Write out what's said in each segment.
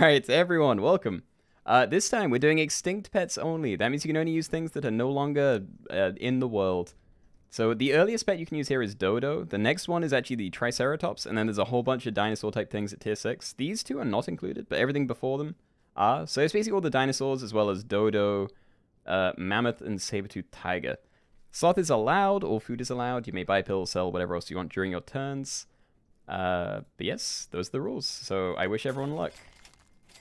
Alright, everyone, welcome. This time we're doing extinct pets only. That means you can only use things that are no longer in the world. So the earliest pet you can use here is Dodo. The next one is actually the Triceratops, and then there's a whole bunch of dinosaur-type things at tier 6. These two are not included, but everything before them are. So it's basically all the dinosaurs, as well as Dodo, Mammoth, and Saber-toothed Tiger. Sloth is allowed, all food is allowed. You may buy, pill, sell, whatever else you want during your turns. But yes, those are the rules. So I wish everyone luck.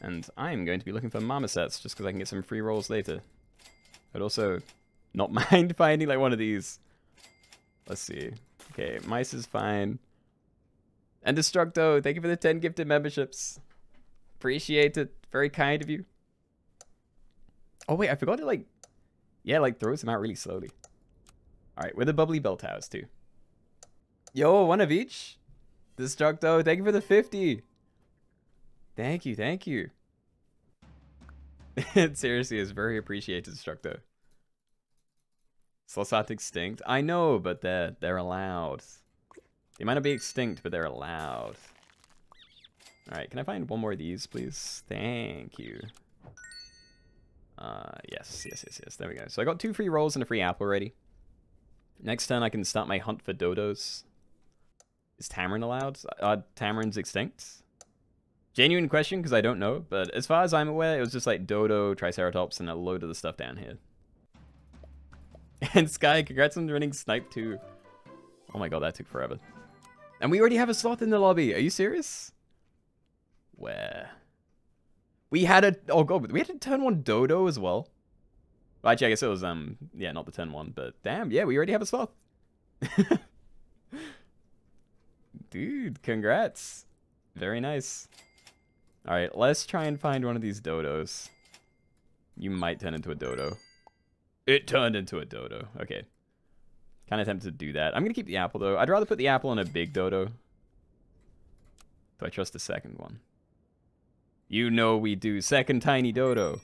And I'm going to be looking for marmosets, just because I can get some free rolls later. I'd also not mind finding, like, one of these. Let's see. Okay, mice is fine. And Destructo, thank you for the 10 gifted memberships. Appreciate it. Very kind of you. Oh, wait, I forgot to, like... Yeah, like, throw them out really slowly. Alright, with the bubbly bell towers, too. Yo, one of each? Destructo, thank you for the 50. Thank you, thank you. It seriously is very appreciated, Destructo. Sloths aren't extinct. I know, but they're allowed. They might not be extinct, but they're allowed. Alright, can I find one more of these, please? Thank you. Yes. There we go. So I got 2 free rolls and a free apple already. Next turn I can start my hunt for dodos. Is Tamarin allowed? Are Tamarins extinct? Genuine question, because I don't know, but as far as I'm aware, it was just like Dodo, Triceratops, and a load of the stuff down here. And Sky, congrats on running Snipe 2. Oh my god, that took forever. And we already have a sloth in the lobby. Are you serious? Where? We had a... Oh god, we had a turn 1 Dodo as well. Well, actually, I guess it was, yeah, not the turn 1, but damn, yeah, we already have a sloth. Dude, congrats. Very nice. Alright, let's try and find one of these dodos. You might turn into a dodo. It turned into a dodo. Okay. Kind of tempted to do that. I'm going to keep the apple, though. I'd rather put the apple on a big dodo. Do I trust the second one? You know we do. Second tiny dodo.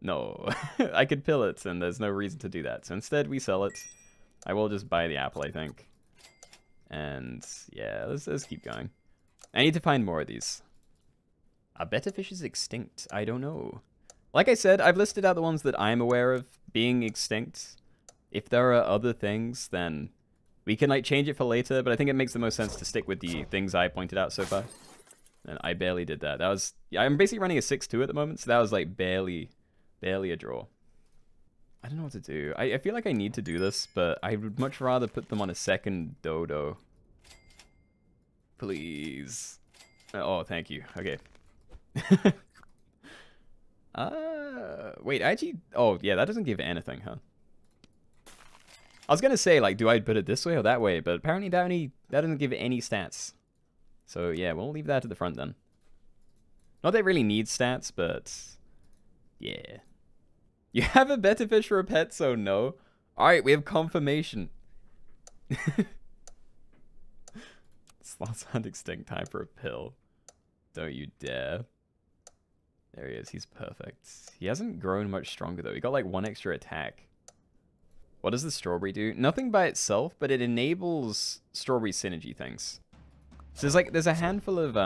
No. I could pill it, and there's no reason to do that. So instead, we sell it. I will just buy the apple, I think. And, yeah, let's keep going. I need to find more of these. Are betta fishes extinct? I don't know. Like I said, I've listed out the ones that I'm aware of being extinct. If there are other things, then we can, like, change it for later, but I think it makes the most sense to stick with the things I pointed out so far. And I barely did that. That was... I'm basically running a 6-2 at the moment, so that was, like, barely a draw. I don't know what to do. I feel like I need to do this, but I would much rather put them on a second dodo. Please. Oh, thank you. Okay. Wait, I actually... Oh, yeah, that doesn't give anything, huh? I was going to say, like, do I put it this way or that way? But apparently that doesn't give any stats. So, yeah, we'll leave that at the front then. Not that it really needs stats, but... Yeah. You have a betta fish for a pet, so no. Alright, we have confirmation. Sloths aren't extinct, time for a pill. Don't you dare. There he is, he's perfect. He hasn't grown much stronger though. He got like 1 extra attack. What does the strawberry do? Nothing by itself, but it enables strawberry synergy things. So there's a handful of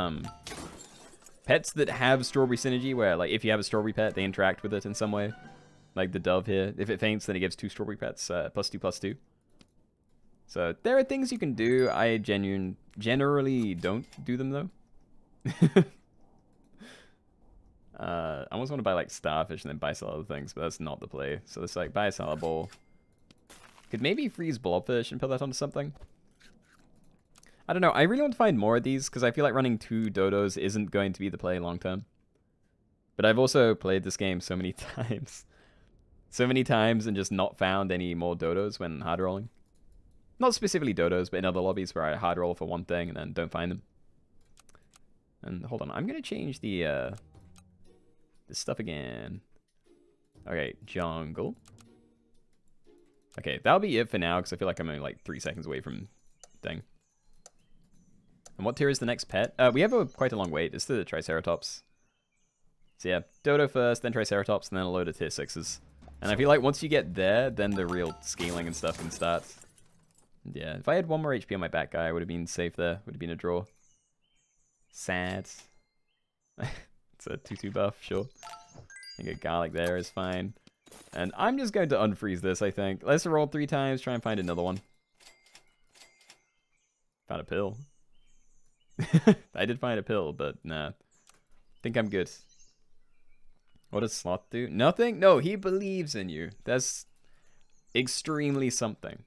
pets that have strawberry synergy where, like, if you have a strawberry pet, they interact with it in some way. Like the dove here. If it faints, then it gives 2 strawberry pets, +2/+2. So there are things you can do. I generally don't do them though. I almost want to buy like starfish and then buy some other things, but that's not the play. So let's like buy a salad bowl. Could maybe freeze blobfish and put that onto something. I don't know. I really want to find more of these because I feel like running 2 dodos isn't going to be the play long term. But I've also played this game so many times. So many times and just not found any more dodos when hard rolling. Not specifically dodos, but in other lobbies where I hard roll for one thing and then don't find them. And hold on, I'm going to change the this stuff again. Okay, jungle. Okay, that'll be it for now, because I feel like I'm only like 3 seconds away from thing. And what tier is the next pet? We have quite a long wait. It's the Triceratops. So yeah, Dodo first, then Triceratops, and then a load of tier 6s. And I feel like once you get there, then the real scaling and stuff can start. Yeah, if I had 1 more HP on my back guy, I would have been safe there. Would have been a draw. Sad. It's a 2-2 buff, sure. I think a garlic there is fine. And I'm just going to unfreeze this, I think. Let's roll 3 times, try and find another one. Found a pill. I did find a pill, but nah. I think I'm good. What does Sloth do? Nothing? No, he believes in you. That's extremely something.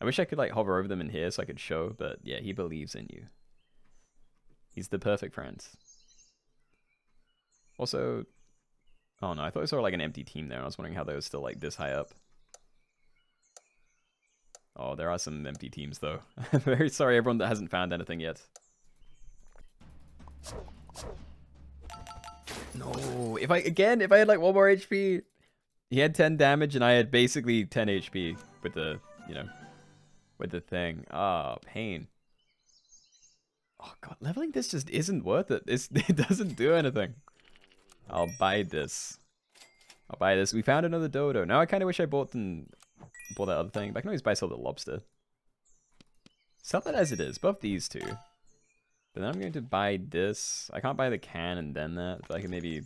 I wish I could like hover over them in here so I could show, but yeah, he believes in you. He's the perfect friend. Also, oh no, I thought I saw like an empty team there. I was wondering how they were still like this high up. Oh, there are some empty teams though. I'm very sorry everyone that hasn't found anything yet. No, if I had like 1 more HP, he had 10 damage and I had basically 10 HP with the, you know, with the thing. Ah, oh, pain. Oh god, leveling this just isn't worth it. It doesn't do anything. I'll buy this. I'll buy this. We found another dodo. Now I kind of wish I bought that other thing. But I can always buy some of the lobster. Sell that as it is. Buff these two. But then I'm going to buy this. I can't buy the can and then that. But I can maybe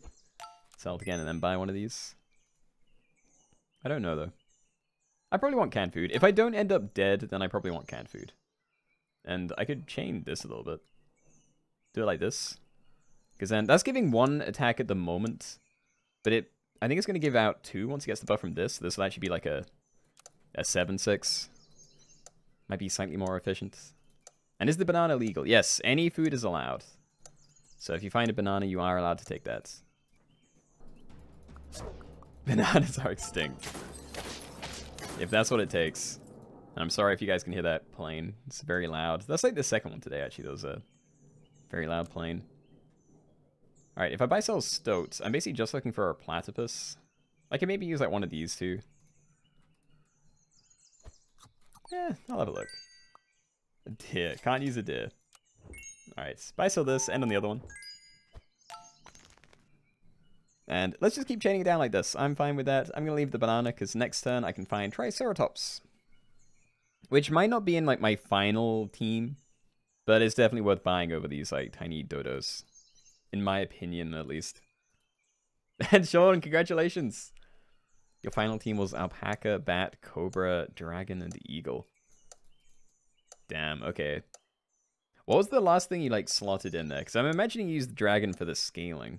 sell it again and then buy one of these. I don't know though. I probably want canned food. If I don't end up dead, then I probably want canned food. And I could chain this a little bit. Do it like this. Because then that's giving 1 attack at the moment. But it, I think it's going to give out 2 once he gets the buff from this. This will actually be like a 7-6. Might be slightly more efficient. And is the banana legal? Yes, any food is allowed. So if you find a banana, you are allowed to take that. Bananas are extinct. If that's what it takes. And I'm sorry if you guys can hear that plane. It's very loud. That's like the second one today, actually. That was a very loud plane. Alright, if I buy sell stoats, I'm basically just looking for a platypus. I can maybe use like 1 of these two. Eh, I'll have a look. A deer. Can't use a deer. Alright, buy sell this, end on the other one. And let's just keep chaining it down like this. I'm fine with that. I'm going to leave the banana because next turn I can find Triceratops. Which might not be in like my final team, but it's definitely worth buying over these like tiny dodos. In my opinion, at least. And Sean, congratulations! Your final team was Alpaca, Bat, Cobra, Dragon, and Eagle. Damn, okay. What was the last thing you, like, slotted in there? Because I'm imagining you used the Dragon for the scaling.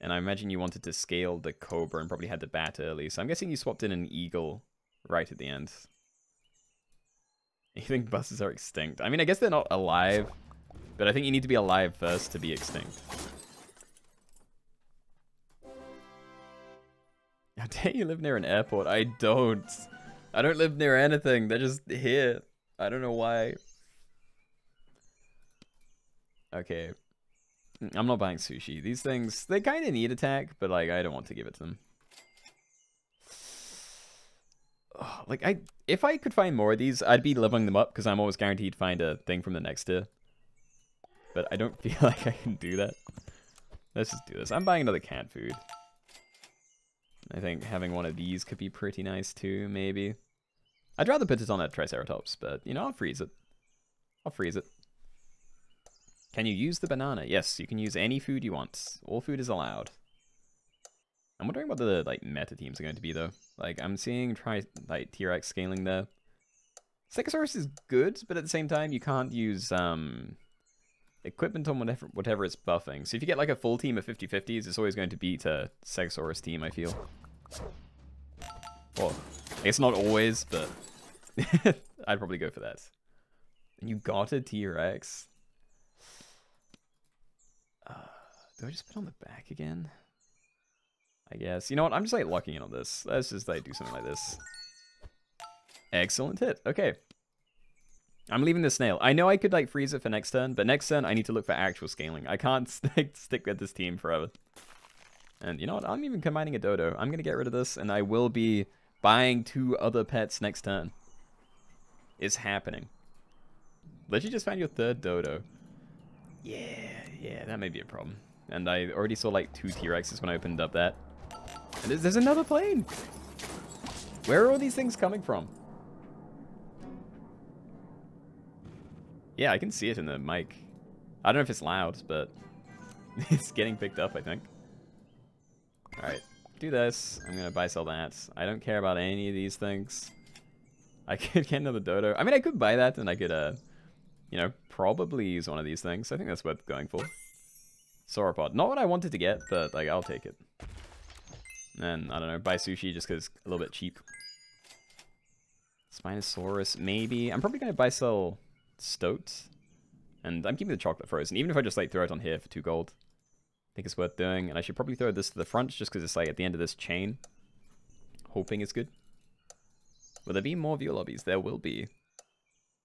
And I imagine you wanted to scale the Cobra and probably had the Bat early. So I'm guessing you swapped in an Eagle right at the end. You think buses are extinct? I mean, I guess they're not alive. But I think you need to be alive first to be extinct. How dare you live near an airport? I don't. I don't live near anything. They're just here. I don't know why. Okay. I'm not buying sushi. These things, they kind of need attack, but like, I don't want to give it to them. Oh, like, if I could find more of these, I'd be leveling them up because I'm always guaranteed to find a thing from the next tier. But I don't feel like I can do that. Let's just do this. I'm buying another cat food. I think having one of these could be pretty nice too, maybe. I'd rather put it on a Triceratops, but, you know, I'll freeze it. I'll freeze it. Can you use the banana? Yes, you can use any food you want. All food is allowed. I'm wondering what the, like, meta teams are going to be, though. Like, I'm seeing T-Rex scaling there. Stegosaurus is good, but at the same time, you can't use, equipment on whatever it's buffing. So if you get like a full team of 50-50s, it's always going to beat a Stegosaurus team, I feel. Well, I guess not always, but I'd probably go for that. And you got a T-Rex. Do I just put on the back again? I guess. You know what? I'm just like locking in on this. Let's just like do something like this. Excellent hit. Okay. I'm leaving the snail. I know I could like freeze it for next turn, but next turn I need to look for actual scaling. I can't stick with this team forever. And you know what? I'm even combining a dodo. I'm going to get rid of this and I will be buying 2 other pets next turn. It's happening. Literally just found your 3rd dodo. Yeah, that may be a problem. And I already saw like 2 T-Rexes when I opened up that. And there's another plane! Where are all these things coming from? Yeah, I can see it in the mic. I don't know if it's loud, but It's getting picked up, I think. Alright, do this. I'm gonna buy sell that. I don't care about any of these things. I could get another dodo. I mean, I could buy that and I could, you know, probably use one of these things. I think that's worth going for. Sauropod. Not what I wanted to get, but, like, I'll take it. And, I don't know, buy sushi just because it's a little bit cheap. Spinosaurus, maybe. I'm probably going to buy sell Stoat. And I'm keeping the chocolate frozen. Even if I just, like, throw it on here for 2 gold. I think it's worth doing. And I should probably throw this to the front just because it's, like, at the end of this chain. Hoping it's good. Will there be more viewer lobbies? There will be.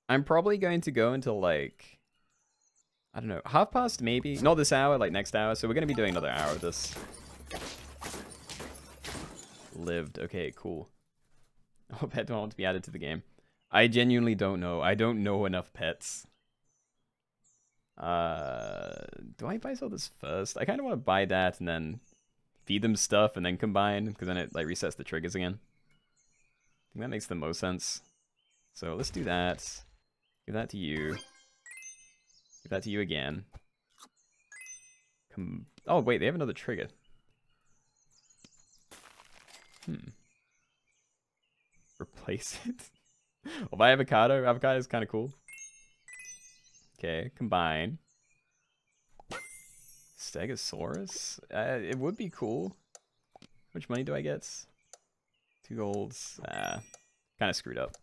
I'm probably going to go until, like... I don't know, 1:30 maybe? Not this hour, like next hour. So we're going to be doing another hour of this. Lived. Okay, cool. What pet do I want to be added to the game? I genuinely don't know. I don't know enough pets. Do I buy sell this first? I kind of want to buy that and then feed them stuff and then combine, because then it like resets the triggers again. I think that makes the most sense. So let's do that. Give that to you. Give that to you again. Oh wait, they have another trigger. Replace it. I'll buy avocado. Avocado is kind of cool. Okay, combine. Stegosaurus. It would be cool. How much money do I get? 2 golds. Kind of screwed up.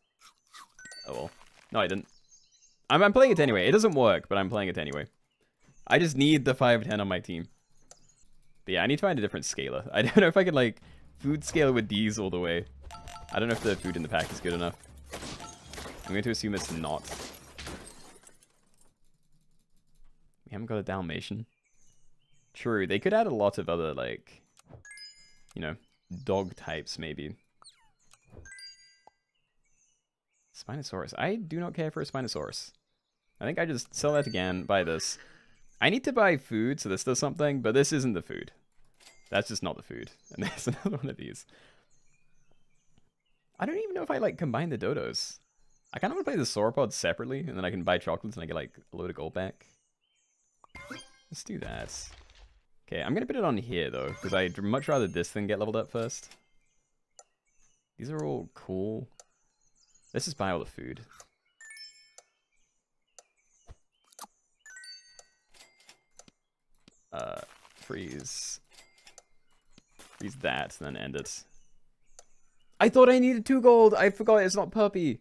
Oh well. No, I didn't. I'm playing it anyway. It doesn't work, but I'm playing it anyway. I just need the 5/10 on my team. But yeah, I need to find a different scaler. I don't know if I could like food scale with these all the way. I don't know if the food in the pack is good enough. I'm going to assume it's not. We haven't got a Dalmatian. True, they could add a lot of other, like, you know, dog types, maybe. Spinosaurus. I do not care for a Spinosaurus. I think I just sell that again, buy this. I need to buy food, so this does something, but this isn't the food. That's just not the food. And there's another one of these. I don't even know if I, like, combine the dodos. I kind of want to play the sauropod separately, and then I can buy chocolates and I get, like, a load of gold back. Let's do that. Okay, I'm going to put it on here, though, because I'd much rather this thing get leveled up first. These are all cool. Let's just buy all the food. Freeze. Freeze that, and then end it. I thought I needed 2 gold. I forgot it's not Puppy.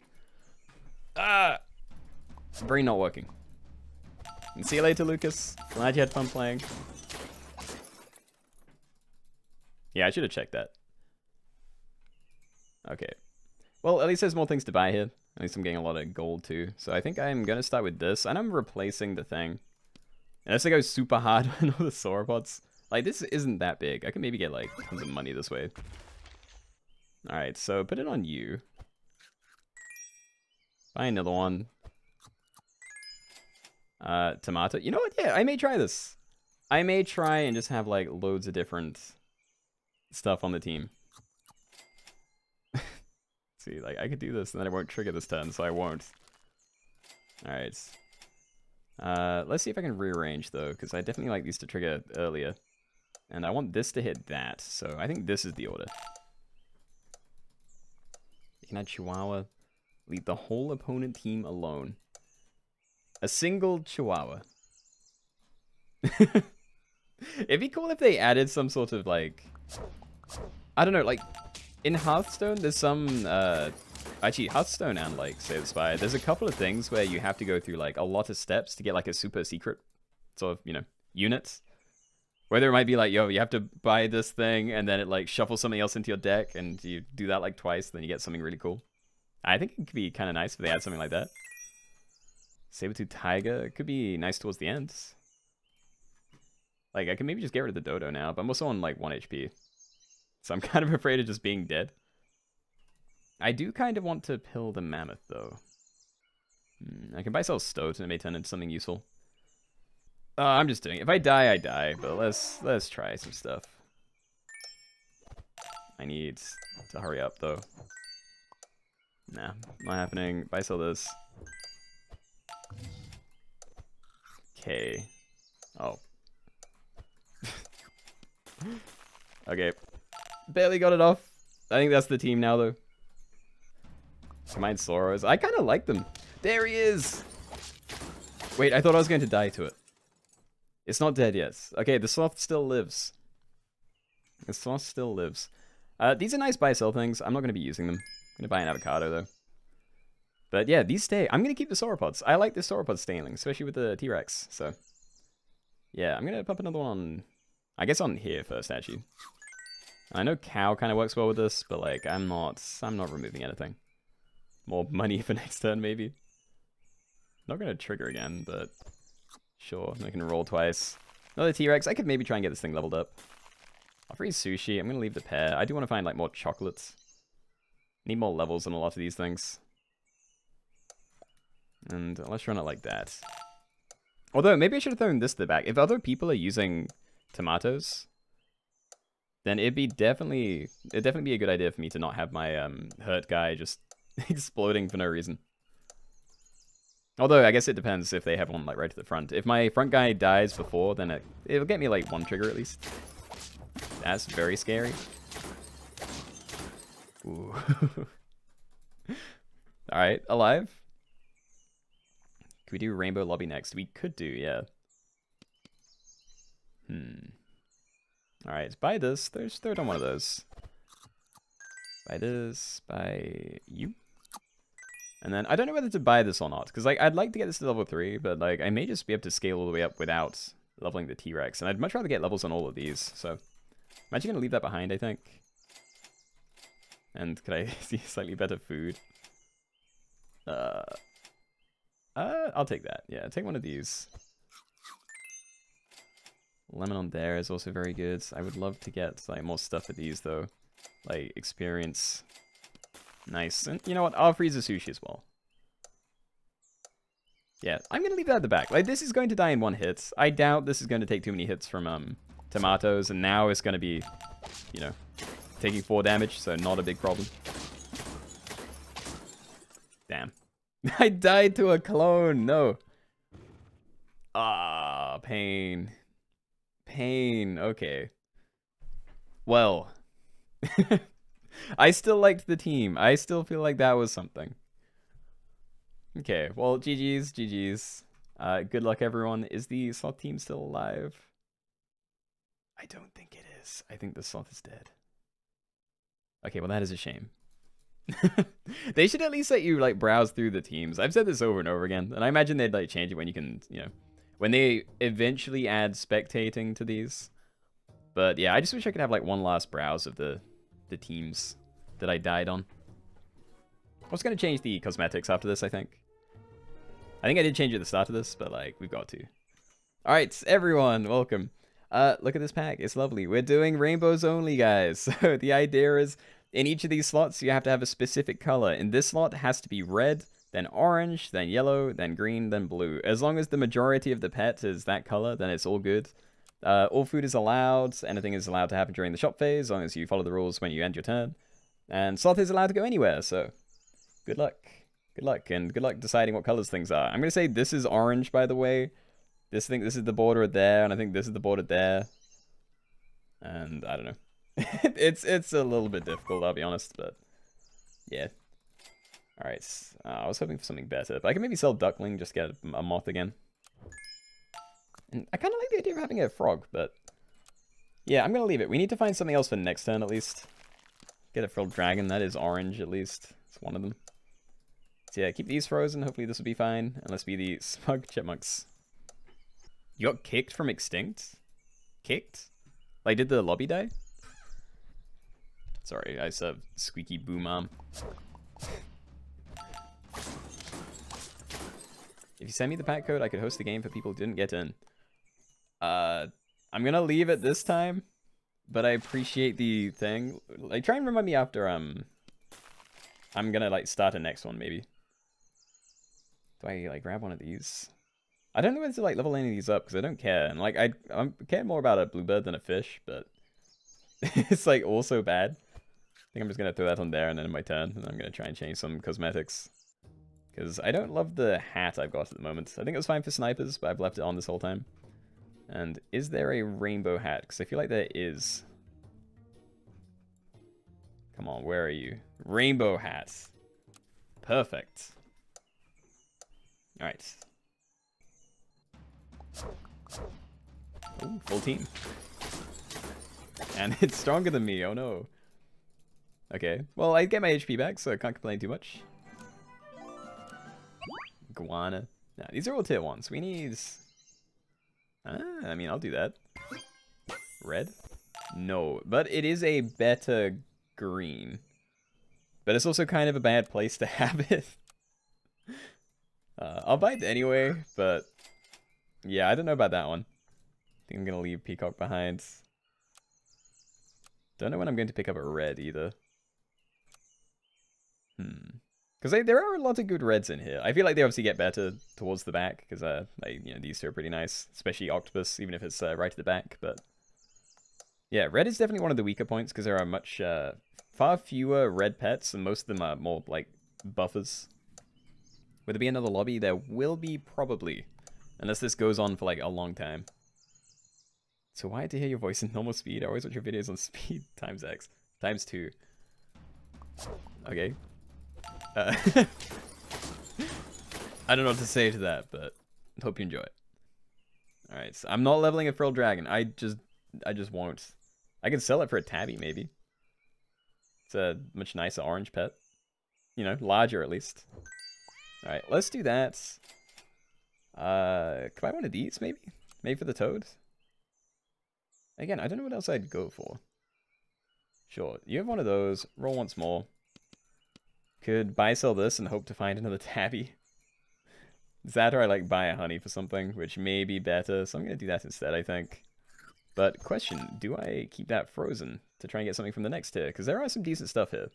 Ah, brain not working. And see you later, Lucas. Glad you had fun playing. Yeah, I should have checked that. Okay. Well, at least there's more things to buy here. At least I'm getting a lot of gold too. So I think I'm gonna start with this, and I'm replacing the thing. Unless I go super hard on all the sauropods. Like this isn't that big. I can maybe get like tons of money this way. Alright, so put it on you. Buy another one. Tomato. You know what? Yeah, I may try this. I may try and just have, like, loads of different stuff on the team. See, like, I could do this and then it won't trigger this turn, so I won't. Alright. Let's see if I can rearrange, though, because I definitely like these to trigger earlier. And I want this to hit that, so I think this is the order. You can add Chihuahua. Leave the whole opponent team alone. A single Chihuahua. It'd be cool if they added some sort of, like... I don't know, like... In Hearthstone, there's some... Actually, Hearthstone and, like, Slay the Spire, there's a couple of things where you have to go through, like, a lot of steps to get, like, a super secret sort of, you know, units. Whether it might be like, yo, you have to buy this thing, and then it, like, shuffles something else into your deck, and you do that, like, twice, and then you get something really cool. I think it could be kind of nice if they add something like that. Saber-tooth tiger. It could be nice towards the end. Like, I can maybe just get rid of the dodo now, but I'm also on, like, 1 HP. So I'm kind of afraid of just being dead. I do kind of want to pill the mammoth, though. I can buy sell stoat, and it may turn into something useful. I'm just doing it. If I die, I die, but let's try some stuff. I need to hurry up, though. Nah, not happening. Buy sell this. Okay. Oh. Okay. Barely got it off. I think that's the team now, though. Mine Soros. I kind of like them. There he is! Wait, I thought I was going to die to it. It's not dead yet. Okay, the sloth still lives. The sloth still lives. These are nice buy-sell things. I'm not going to be using them. I'm going to buy an avocado, though. But yeah, these stay. I'm going to keep the sauropods. I like the sauropod scaling, especially with the T-Rex. So, yeah, I'm going to pump another one on... I guess on here first, actually. I know cow kind of works well with this, but, like, I'm not removing anything. More money for next turn, maybe. Not going to trigger again, but... Sure, I can roll twice. Another T-Rex. I could maybe try and get this thing leveled up. I'll freeze sushi. I'm going to leave the pear. I do want to find, like, more chocolates. Need more levels on a lot of these things. And let's run it like that. Although, maybe I should have thrown this to the back. If other people are using tomatoes, then it'd definitely be a good idea for me to not have my hurt guy just exploding for no reason. Although, I guess it depends if they have one like right to the front. If my front guy dies before, then it'll get me like one trigger at least. That's very scary. Ooh. Alright, alive. Can we do Rainbow Lobby next? We could do, yeah. Alright, buy this. Let's throw down one of those. Buy this, buy you. And then, I don't know whether to buy this or not, because like I'd like to get this to level 3, but like I may just be able to scale all the way up without leveling the T-Rex, and I'd much rather get levels on all of these, so I'm actually going to leave that behind, I think. And could I see slightly better food? I'll take that. Yeah, take one of these. Lemon on there is also very good. I would love to get like more stuff for these, though. Like, experience... Nice. And you know what? I'll freeze the sushi as well. Yeah, I'm going to leave that at the back. Like, this is going to die in one hit. I doubt this is going to take too many hits from tomatoes. And now it's going to be, you know, taking 4 damage. So not a big problem. Damn. I died to a clone. No. Ah, pain. Pain. Okay. Well. I still liked the team. I still feel like that was something. Okay, well, GG's, GG's. Good luck, everyone. Is the sloth team still alive? I don't think it is. I think the sloth is dead. Okay, well, that is a shame. They should at least let you, like, browse through the teams. I've said this over and over again, and I imagine they'd, like, change it when you can, you know, when they eventually add spectating to these. But, yeah, I just wish I could have, like, one last browse of the teams that I died on. I was going to change the cosmetics after this, I think. I think I did change it at the start of this, but like, we've got to. Alright, everyone, welcome. Look at this pack, it's lovely. We're doing rainbows only, guys. So the idea is, in each of these slots, you have to have a specific color. In this slot, it has to be red, then orange, then yellow, then green, then blue. As long as the majority of the pet is that color, then it's all good. All food is allowed, anything is allowed to happen during the shop phase, as long as you follow the rules when you end your turn. And sloth is allowed to go anywhere, so good luck. Good luck, and good luck deciding what colors things are. I'm going to say this is orange, by the way. This is the border there, and I think this is the border there. And I don't know. it's a little bit difficult, I'll be honest, but yeah. Alright, I was hoping for something better, but I can maybe sell duckling, just get a moth again. And I kind of like the idea of having a frog, but... Yeah, I'm going to leave it. We need to find something else for next turn, at least. Get a frilled dragon. That is orange, at least. It's one of them. So yeah, keep these frozen. Hopefully this will be fine. And let's be the smug chipmunks. You got kicked from extinct? Kicked? Like, did the lobby die? Sorry, I served squeaky boom arm. If you send me the pack code, I could host the game for people who didn't get in. I'm gonna leave it this time, but I appreciate the thing. Like, try and remind me after, I'm gonna, like, start a next one, maybe. Do I, like, grab one of these? I don't know whether to, like, level any of these up, because I don't care. And, like, I care more about a bluebird than a fish, but it's, like, all so bad. I think I'm just gonna throw that on there, and then in my turn, and I'm gonna try and change some cosmetics. Because I don't love the hat I've got at the moment. I think it was fine for snipers, but I've left it on this whole time. And is there a rainbow hat? Because I feel like there is. Come on, where are you? Rainbow hat. Perfect. All right. Ooh, full team. And it's stronger than me, oh no. Okay, well, I get my HP back, so I can't complain too much. Guana. Nah, these are all tier 1s. We need... Ah, I mean, I'll do that. Red? No, but it is a better green. But it's also kind of a bad place to have it. I'll buy it anyway, but... Yeah, I don't know about that one. I think I'm going to leave Peacock behind. Don't know when I'm going to pick up a red either. Because there are a lot of good reds in here. I feel like they obviously get better towards the back, because you know, these two are pretty nice, especially Octopus, even if it's right at the back. But yeah, red is definitely one of the weaker points, because there are much far fewer red pets, and most of them are more like buffers. Will there be another lobby? There will be probably, unless this goes on for like a long time. So why to hear your voice in normal speed? I always watch your videos on speed times X times 2. Okay. I don't know what to say to that, but hope you enjoy it. All right, so I'm not leveling a frilled dragon. I just won't. I can sell it for a tabby maybe. It's a much nicer orange pet. You know, larger at least. All right, let's do that. Can I buy one of these maybe? Maybe for the toad. Again, I don't know what else I'd go for. Sure, you have one of those. Roll once more. Could buy sell this and hope to find another tabby. Is that, or I like buy a honey for something, which may be better. So I'm going to do that instead, I think. But question, do I keep that frozen to try and get something from the next tier? Because there are some decent stuff here.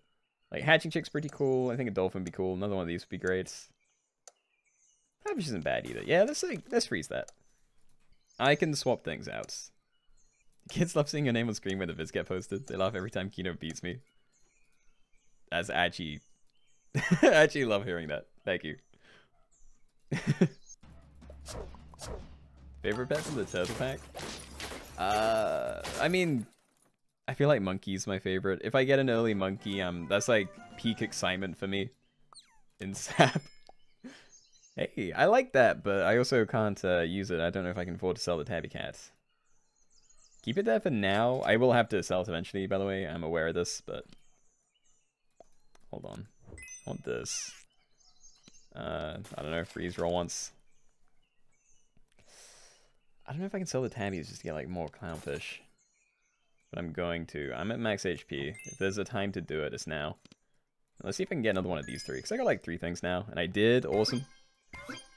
Like hatching chick's pretty cool. I think a dolphin would be cool. Another one of these would be great. That isn't bad either. Yeah, let's freeze that. I can swap things out. Kids love seeing your name on screen when the vids get posted. They laugh every time Keenoe beats me. That's actually... I actually love hearing that. Thank you. Favorite pet from the turtle pack? I mean, I feel like monkey's my favorite. If I get an early monkey, that's like peak excitement for me. In Sap. Hey, I like that, but I also can't use it. I don't know if I can afford to sell the tabby cat. Keep it there for now. I will have to sell it eventually, by the way. I'm aware of this, but... Hold on. I want this. I don't know. Freeze roll once. I don't know if I can sell the tabbies just to get, like, more clownfish. But I'm going to. I'm at max HP. If there's a time to do it, it's now. Let's see if I can get another one of these three. Because I got, like, 3 things now. And I did. Awesome.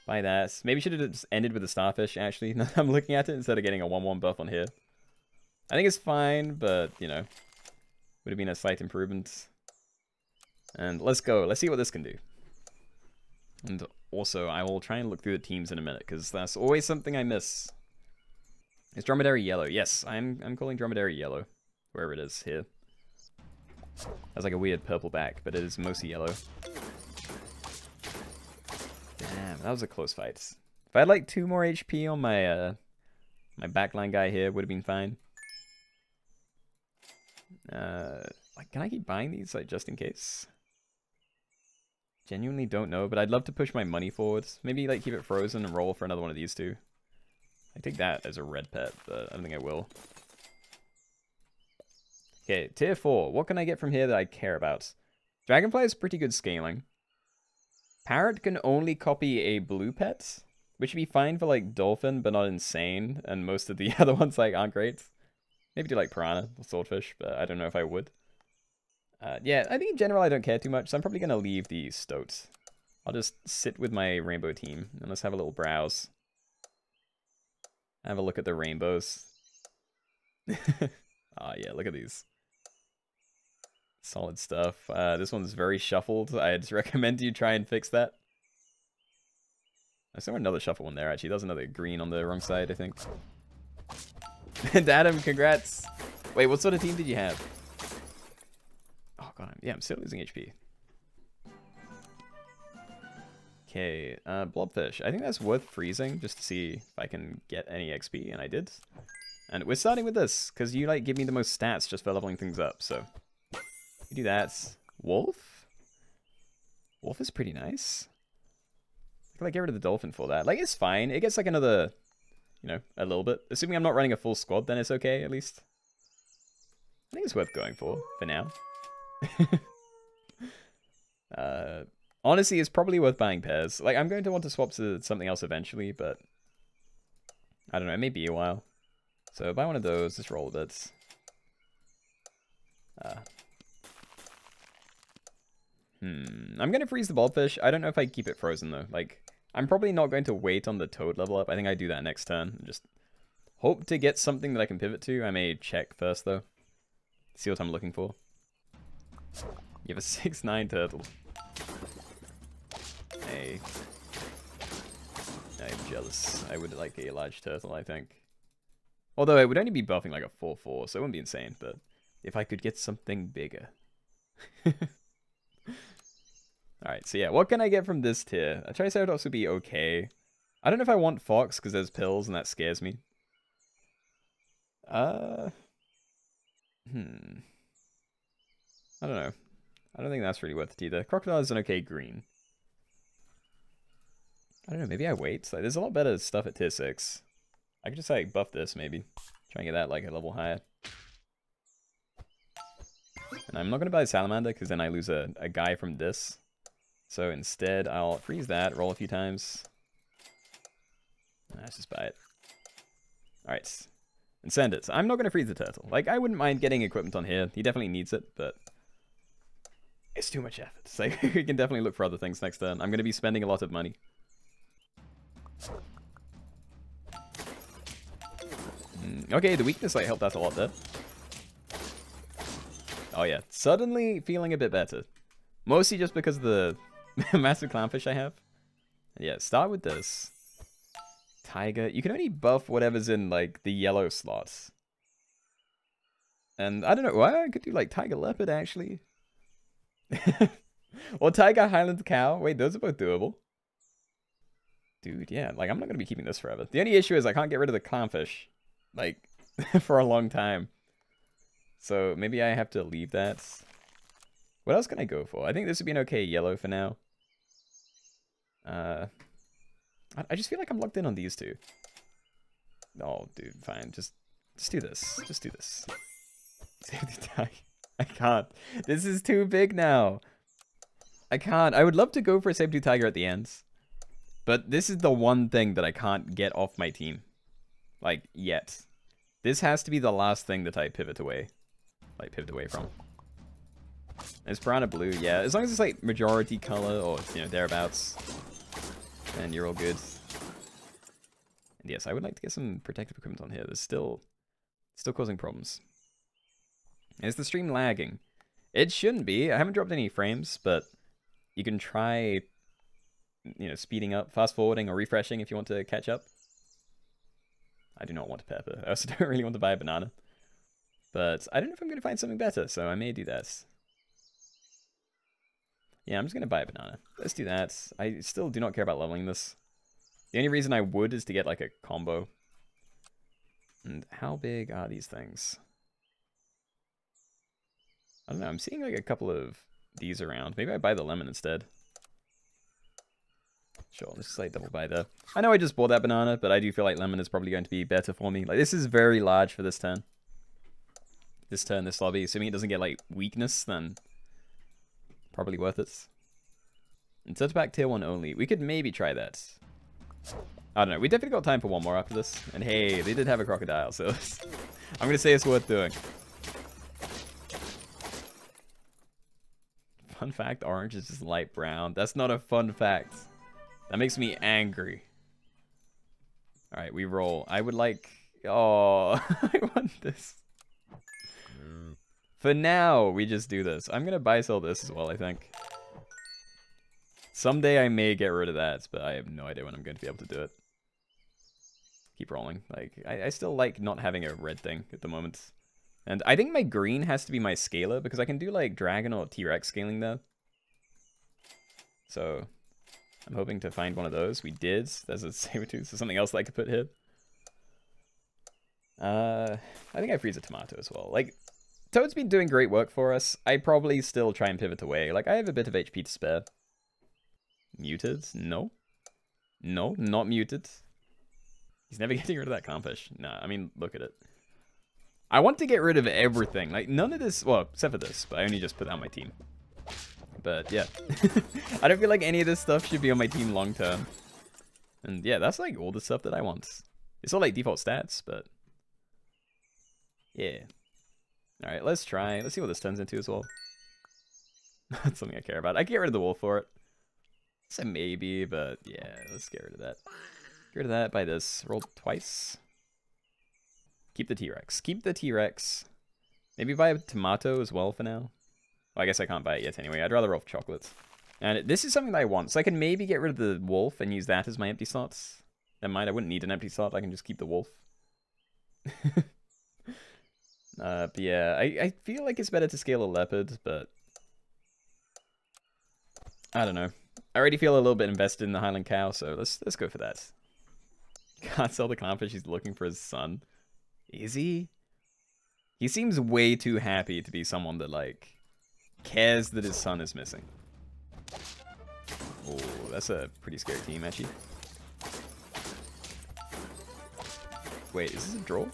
Buy that. Maybe should have just ended with a starfish, actually. Now that I'm looking at it, instead of getting a 1-1 buff on here. I think it's fine, but, you know, would have been a slight improvement. And let's go. Let's see what this can do. And also, I will try and look through the teams in a minute, because that's always something I miss. Is Dromedary yellow? Yes, I'm calling Dromedary yellow, wherever it is here. That's like a weird purple back, but it is mostly yellow. Damn, that was a close fight. If I had like 2 more HP on my my backline guy here, would have been fine. Like, can I keep buying these, like, just in case? Genuinely don't know, but I'd love to push my money forwards. Maybe, like, keep it frozen and roll for another one of these two. I take that as a red pet, but I don't think I will. Okay, tier 4. What can I get from here that I care about? Dragonfly is pretty good scaling. Parrot can only copy a blue pet, which would be fine for, like, dolphin, but not insane. And most of the other ones, like, aren't great. Maybe do, like, piranha or swordfish, but I don't know if I would. Yeah, I think in general I don't care too much, so I'm probably going to leave the stoats. I'll just sit with my rainbow team, and let's have a little browse. Have a look at the rainbows. Oh, yeah, look at these. Solid stuff. This one's very shuffled. I'd recommend you try and fix that. I saw another shuffle one there, actually. That was another green on the wrong side, I think. And Adam, congrats! Wait, what sort of team did you have? Oh god, yeah, I'm still losing HP. Okay, blobfish. I think that's worth freezing just to see if I can get any XP, and I did. And we're starting with this, because you like give me the most stats just for leveling things up, so. We do that. Wolf? Wolf is pretty nice. I can like get rid of the dolphin for that. Like, it's fine. It gets like another, you know, a little bit. Assuming I'm not running a full squad, then it's okay, at least. I think it's worth going for now. Honestly, it's probably worth buying pairs. Like, I'm going to want to swap to something else eventually, but I don't know, it may be a while. So buy one of those, just roll with it. I'm going to freeze the blobfish. I don't know if I keep it frozen, though. Like, I'm probably not going to wait on the toad level up. I think I do that next turn. And just hope to get something that I can pivot to. I may check first, though. See what I'm looking for. You have a 6'9 turtle. Hey. I'm jealous. I would like a large turtle, I think. Although it would only be buffing like a 4-4, so it wouldn't be insane, but if I could get something bigger. Alright, so yeah, what can I get from this tier? A Triceratops would be okay. I don't know if I want Fox, because there's pills and that scares me. I don't know. I don't think that's really worth it either. Crocodile is an okay green. I don't know, maybe I wait. Like, there's a lot better stuff at tier 6. I could just like buff this maybe. Try and get that like a level higher. And I'm not going to buy Salamander because then I lose a guy from this. So instead I'll freeze that, roll a few times. Let's just buy it. Alright. And send it. So I'm not going to freeze the turtle. Like, I wouldn't mind getting equipment on here. He definitely needs it, but it's too much effort. So we can definitely look for other things next turn. I'm going to be spending a lot of money. Okay, the weakness like helped out a lot there. Oh yeah, suddenly feeling a bit better. Mostly just because of the massive clownfish I have. Yeah, start with this. Tiger. You can only buff whatever's in like the yellow slots. And I don't know why I could do like tiger leopard actually. Or tiger highland cow. Wait, those are both doable. Dude, yeah, like I'm not gonna be keeping this forever. The only issue is I can't get rid of the clownfish. Like, for a long time. So maybe I have to leave that. What else can I go for? I think this would be an okay yellow for now. I just feel like I'm locked in on these two. Oh, dude, fine. Just do this. Just do this. I can't. This is too big now. I can't. I would love to go for a saber-tooth tiger at the end. But this is the one thing that I can't get off my team. Like, yet. This has to be the last thing that I pivot away from. It's piranha blue, yeah. As long as it's like majority color or, you know, thereabouts, then you're all good. And yes, I would like to get some protective equipment on here. There's still causing problems. Is the stream lagging? It shouldn't be. I haven't dropped any frames, but you can try, you know, speeding up, fast forwarding, or refreshing if you want to catch up. I do not want a pepper. I also don't really want to buy a banana. But I don't know if I'm going to find something better, so I may do that. Yeah, I'm just going to buy a banana. Let's do that. I still do not care about leveling this. The only reason I would is to get, like, a combo. And how big are these things? I don't know. I'm seeing, like, a couple of these around. Maybe I buy the lemon instead. Sure, let's just like double buy there. I know I just bought that banana, but I do feel like lemon is probably going to be better for me. Like, this is very large for this turn. This lobby. Assuming it doesn't get like weakness, then probably worth it. Insert back tier 1 only. We could maybe try that. I don't know. We definitely got time for one more after this. And hey, they did have a crocodile, so I'm going to say it's worth doing. Fun fact, orange is just light brown. That's not a fun fact. That makes me angry. All right, we roll. I would like... Oh, I want this. For now, we just do this. I'm going to buy sell this as well, I think. Someday I may get rid of that, but I have no idea when I'm going to be able to do it. Keep rolling. Like, I still like not having a red thing at the moment. And I think my green has to be my scaler, because I can do, like, dragon or T-Rex scaling there. So... I'm hoping to find one of those. We did. That's a sabertooth, so something else that I could put hid. I think I freeze a tomato as well. Like, Toad's been doing great work for us. I probably still try and pivot away. Like, I have a bit of HP to spare. Muted? No. No, not muted. He's never getting rid of that Clownfish. Nah, I mean, look at it. I want to get rid of everything. Like, none of this... Well, except for this, but I only just put that on my team. But, yeah. I don't feel like any of this stuff should be on my team long term. And, yeah, that's, like, all the stuff that I want. It's all, like, default stats, but... Yeah. Alright, let's try. Let's see what this turns into as well. That's something I care about. I can get rid of the wolf for it. It's a maybe, but yeah, let's get rid of that. Get rid of that by this. Roll twice. Keep the T-Rex. Keep the T-Rex. Maybe buy a tomato as well for now. Well, I guess I can't buy it yet anyway. I'd rather roll chocolates. And this is something that I want. So I can maybe get rid of the wolf and use that as my empty slots. Never mind, I wouldn't need an empty slot. I can just keep the wolf. But yeah, I feel like it's better to scale a leopard, but I don't know. I already feel a little bit invested in the Highland cow, so let's go for that. Can't sell the Clownfish. He's looking for his son. Is he? He seems way too happy to be someone that like cares that his son is missing. Oh, that's a pretty scary team actually. Wait, is this a draw?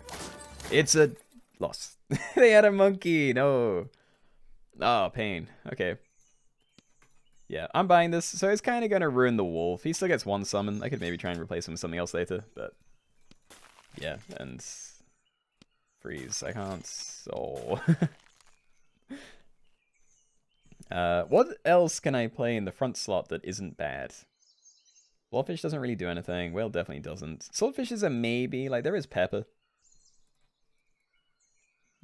It's a loss. They had a monkey. No. Oh, pain. Okay. Yeah, I'm buying this, so it's kind of going to ruin the wolf. He still gets one summon. I could maybe try and replace him with something else later, but... Yeah, and... Freeze. I can't... Oh. What else can I play in the front slot that isn't bad? Blobfish doesn't really do anything. Whale definitely doesn't. Swordfish is a maybe. Like, there is Pepper.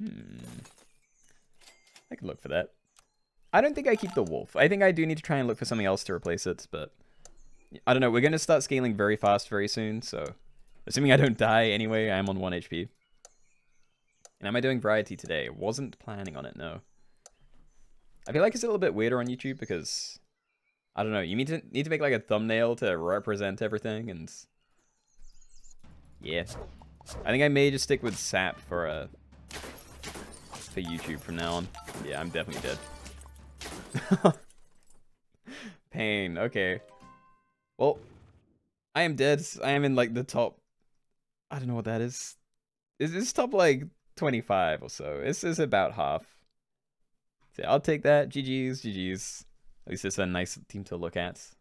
I could look for that. I don't think I keep the wolf. I think I do need to try and look for something else to replace it, but... I don't know, we're going to start scaling very fast very soon, so... Assuming I don't die anyway, I'm on 1 HP. And am I doing variety today? Wasn't planning on it, no. I feel like it's a little bit weirder on YouTube because... I don't know, you need to make like a thumbnail to represent everything, and... Yeah. I think I may just stick with sap for YouTube from now on. Yeah, I'm definitely dead. Pain. Okay. Well, I am dead. I am in like the top. I don't know what that is. Is this top like 25 or so? This is about half. So I'll take that. GGs. At least it's a nice team to look at.